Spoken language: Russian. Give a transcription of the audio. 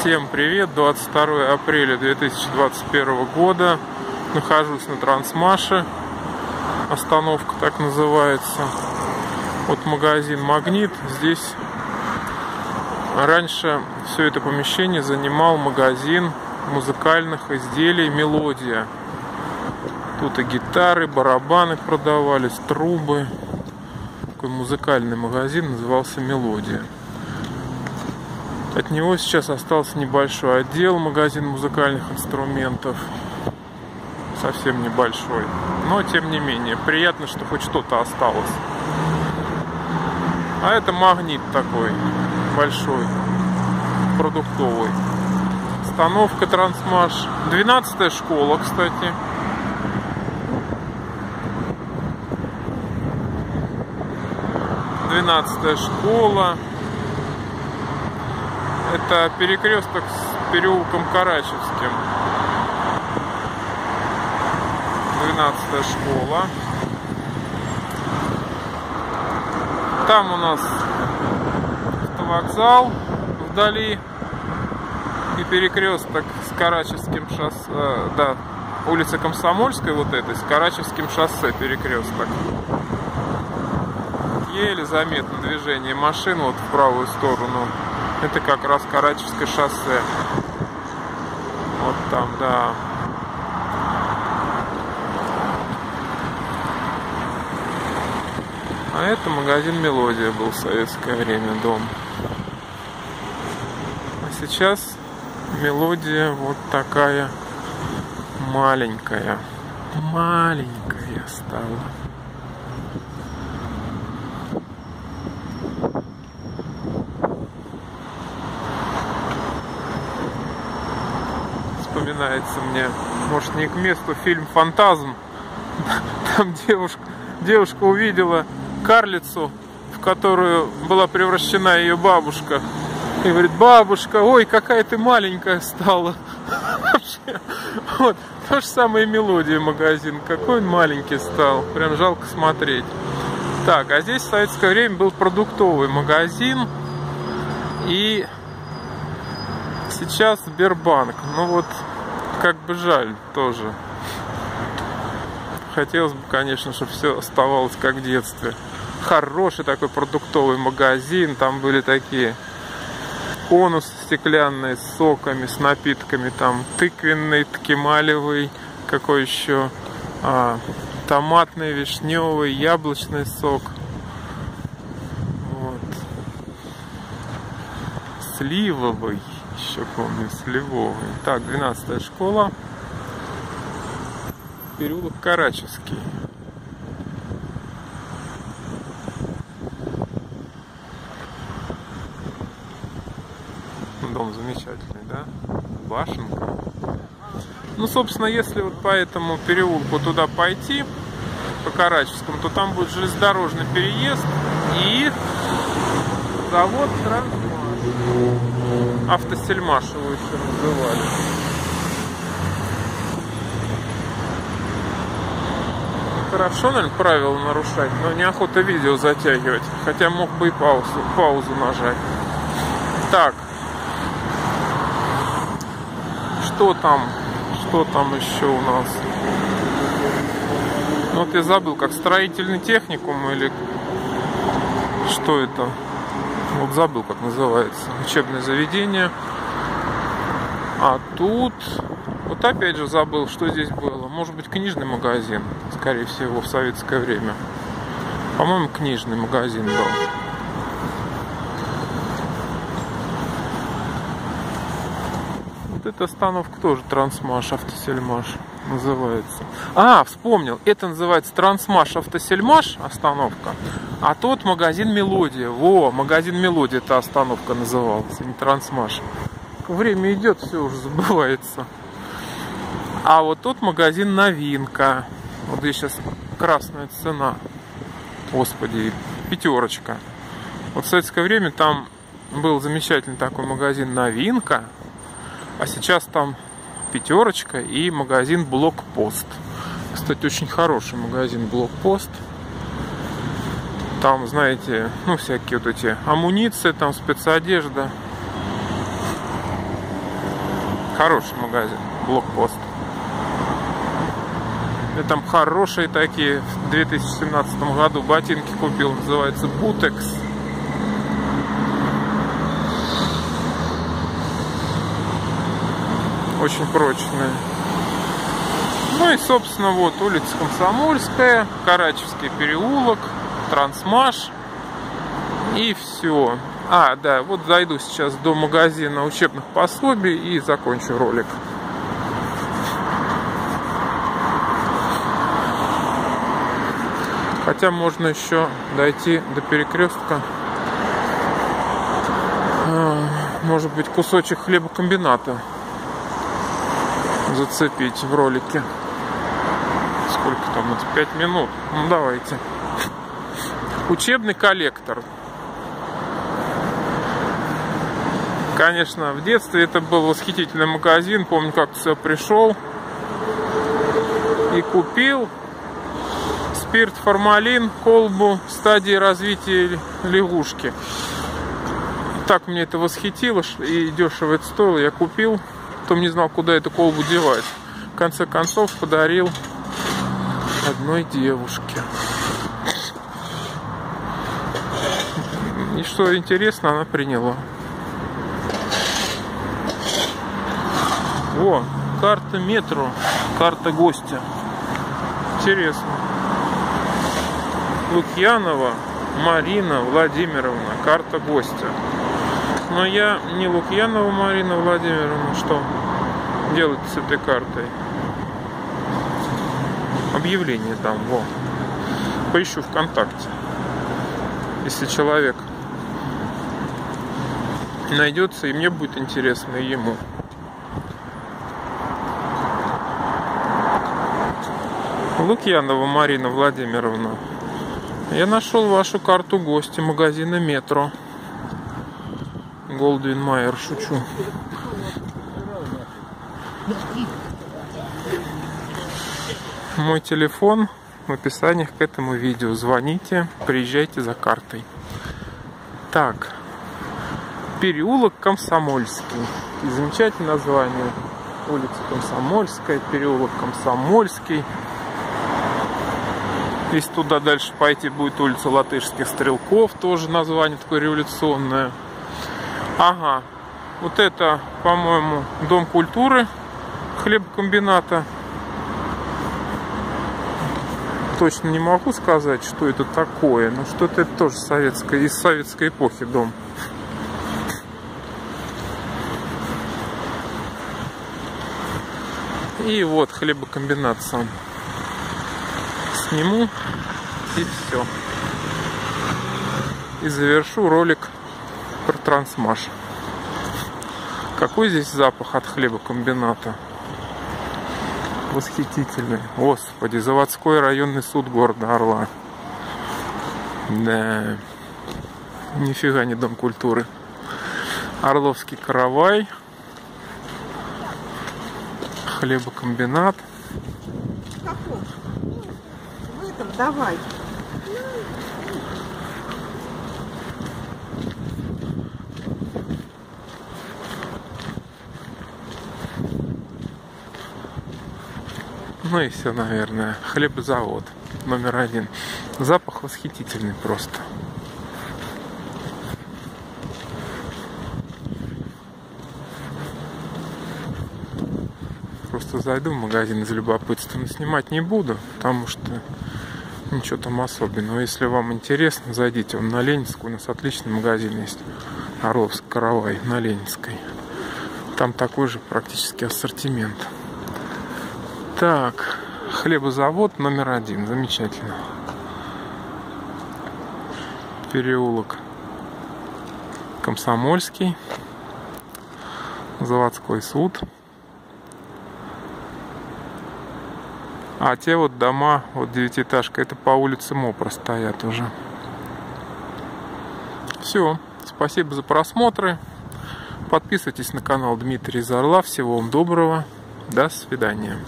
Всем привет! 22 апреля 2021 года. Нахожусь на Трансмаше. Остановка так называется. Вот магазин «Магнит». Здесь раньше все это помещение занимал магазин музыкальных изделий «Мелодия». Тут и гитары, барабаны продавались, трубы. Такой музыкальный магазин назывался «Мелодия». От него сейчас остался небольшой отдел, магазин музыкальных инструментов. Совсем небольшой. Но, тем не менее, приятно, что хоть что-то осталось. А это магнит такой, большой, продуктовый. Остановка Трансмаш. 12-я школа, кстати. Это перекресток с переулком Карачевским. 12-я школа. Там у нас автовокзал вдали. И перекресток с Карачевским шоссе. Да, улица Комсомольской вот этой, с Карачевским шоссе перекресток. Еле заметно движение машин вот в правую сторону. Это как раз Карачевское шоссе. Вот там, да. А это магазин «Мелодия» был в советское время, дом. А сейчас «Мелодия» вот такая маленькая. Маленькая стала. Вспоминается мне, может, не к месту, фильм «Фантазм». Там девушка увидела карлицу, в которую была превращена ее бабушка. И говорит: бабушка, ой, какая ты маленькая стала. Вообще, вот, то же самое «Мелодия» магазин. Какой он маленький стал. Прям жалко смотреть. Так, а здесь в советское время был продуктовый магазин. И... сейчас Сбербанк. Ну вот, как бы жаль тоже. Хотелось бы, конечно, чтобы все оставалось как в детстве. Хороший такой продуктовый магазин. Там были такие конусы стеклянные с соками, с напитками. Там тыквенный, ткемалевый, какой еще, томатный, вишневый, яблочный сок. Вот. Сливовый. Еще помню, сливовый. Так, 12-я школа. Переулок Карачевский. Дом замечательный, да? Башенка. Ну, собственно, если вот по этому переулку туда пойти, по Карачевскому, то там будет железнодорожный переезд и завод «Трансмаш». Автосельмаш его еще называли. Хорошо, наверное, правила нарушать, но неохота видео затягивать. Хотя мог бы и паузу нажать. Так. Что там? Что там еще у нас? Ну, вот я забыл, как строительный техникум или... что это? Вот забыл, как называется. Учебное заведение. А тут... вот опять же забыл, что здесь было. Может быть, книжный магазин, скорее всего, в советское время. По-моему, книжный магазин был. Вот эта остановка тоже Трансмаш, Автосельмаш называется. А, вспомнил. Это называется Трансмаш, Автосельмаш остановка. А тот магазин «Мелодия». Во, магазин «Мелодия» эта остановка называлась, не Трансмаш. Время идет, все уже забывается. А вот тот магазин «Новинка». Вот здесь сейчас красная цена. Господи, «Пятерочка». Вот в советское время там был замечательный такой магазин «Новинка». А сейчас там «Пятерочка» и магазин «Блокпост». Кстати, очень хороший магазин «Блокпост». Там, знаете, ну, всякие вот эти амуниции, там спецодежда. Хороший магазин, Блокпост. И там хорошие такие. В 2017 году ботинки купил, называется Бутекс. Очень прочные. Ну и, собственно, вот улица Комсомольская, Карачевский переулок, Трансмаш. И все. А, да, вот зайду сейчас до магазина учебных пособий и закончу ролик. Хотя можно еще дойти до перекрестка. Может быть, кусочек хлебокомбината зацепить в ролике. Сколько там? 5 минут. Ну, давайте. Учебный коллектор. Конечно, в детстве это был восхитительный магазин. Помню, как все пришел и купил спирт, формалин, колбу стадии развития лягушки. Так мне это восхитило, и дешево это стоило. Я купил, потом не знал, куда эту колбу девать. В конце концов, подарил одной девушке. И что интересно, она приняла. О, карта метро, карта гостя. Интересно. Лукьянова Марина Владимировна, карта гостя. Но я не Лукьянова Марина Владимировна. Что делать с этой картой? Объявление там, во. Поищу ВКонтакте. Если человек найдется, и мне будет интересно, и ему. Лукьянова Марина Владимировна, я нашел вашу карту гостя магазина метро. Голдвин Майер, шучу. Мой телефон в описании к этому видео. Звоните, приезжайте за картой. Так, переулок Комсомольский. И замечательное название. Улица Комсомольская, переулок Комсомольский. Если туда дальше пойти, будет улица Латышских Стрелков, тоже название такое революционное. Ага, вот это, по-моему, дом культуры хлебокомбината. Точно не могу сказать, что это такое, но что-то это тоже советское, из советской эпохи дом. И вот хлебокомбинат сам. Сниму и все. И завершу ролик про Трансмаш. Какой здесь запах от хлебокомбината. Восхитительный. Господи, заводской районный суд города Орла. Да. Нифига не дом культуры. Орловский каравай. Хлебокомбинат. Давай. Ну и все, наверное. Хлебозавод номер 1. Запах восхитительный просто. Просто зайду в магазин из любопытства, но снимать не буду, потому что ничего там особенного. Если вам интересно, зайдите. Он на Ленинской. У нас отличный магазин есть. Орловский каравай на Ленинской. Там такой же практически ассортимент. Так. Хлебозавод номер 1. Замечательно. Переулок Комсомольский. Заводской суд. А те вот дома, вот девятиэтажка, это по улице Мопра стоят уже. Все. Спасибо за просмотры. Подписывайтесь на канал Дмитрий из Орла. Всего вам доброго. До свидания.